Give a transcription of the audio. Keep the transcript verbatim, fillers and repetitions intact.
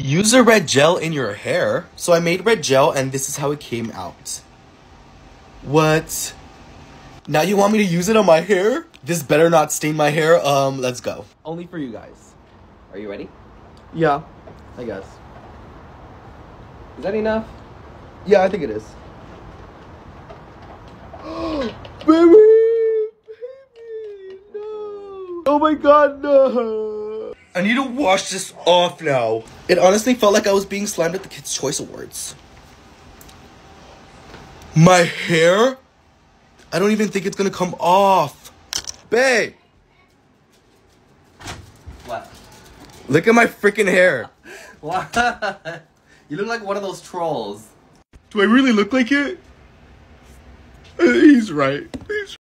Use a red gel in your hair. So I made red gel and this is how it came out. What? Now you want me to use it on my hair? This better not stain my hair. Um, let's go. Only for you guys. Are you ready? Yeah, I guess. Is that enough? Yeah, I think it is. Baby! Baby! No! Oh my god, no! I need to wash this off now. It honestly felt like I was being slammed at the Kids' Choice Awards. My hair? I don't even think it's gonna come off. Babe! What? Look at my freaking hair. What? You look like one of those trolls. Do I really look like it? He's right. He's right.